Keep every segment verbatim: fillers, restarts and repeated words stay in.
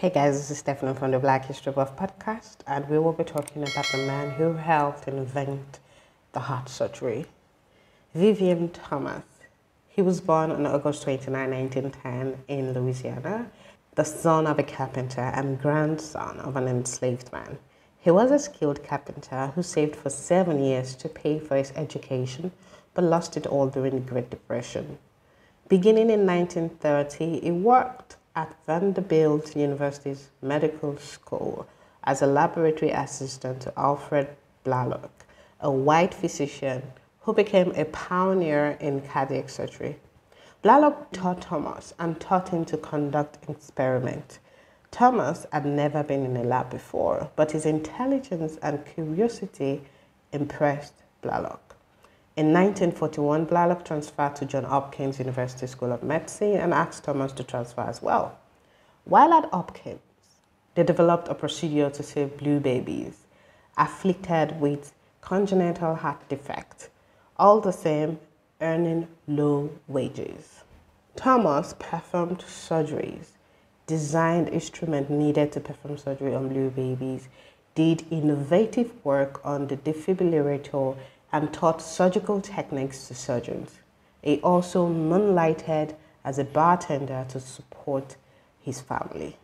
Hey guys, this is Stephanie from the Black History Buff Podcast, and we will be talking about the man who helped invent the heart surgery, Vivien Thomas. He was born on August twenty-ninth, nineteen ten in Louisiana, the son of a carpenter and grandson of an enslaved man. He was a skilled carpenter who saved for seven years to pay for his education, but lost it all during the Great Depression. Beginning in nineteen thirty, he worked at Vanderbilt University's Medical School as a laboratory assistant to Alfred Blalock, a white physician who became a pioneer in cardiac surgery. Blalock taught Thomas and taught him to conduct experiments. Thomas had never been in a lab before, but his intelligence and curiosity impressed Blalock. In nineteen forty-one, Blalock transferred to Johns Hopkins University School of Medicine and asked Thomas to transfer as well. While at Hopkins, they developed a procedure to save blue babies afflicted with congenital heart defect, all the same earning low wages. Thomas performed surgeries, designed instruments needed to perform surgery on blue babies, did innovative work on the defibrillator, and taught surgical techniques to surgeons. He also moonlighted as a bartender to support his family.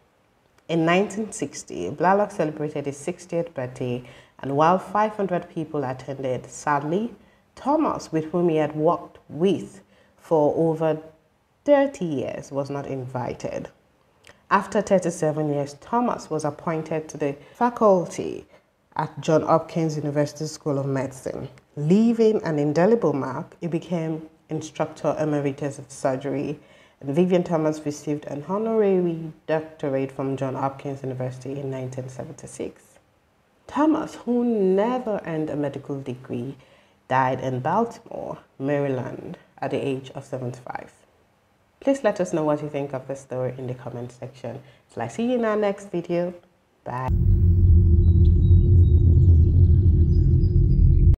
In nineteen sixty, Blalock celebrated his sixtieth birthday, and while five hundred people attended, sadly, Thomas, with whom he had worked with for over thirty years, was not invited. After thirty-seven years, Thomas was appointed to the faculty at Johns Hopkins University School of Medicine. Leaving an indelible mark, he became instructor emeritus of surgery, and Vivien Thomas received an honorary doctorate from Johns Hopkins University in nineteen seventy-six. Thomas, who never earned a medical degree, died in Baltimore, Maryland, at the age of seventy-five. Please let us know what you think of this story in the comment section. So I see you in our next video. Bye.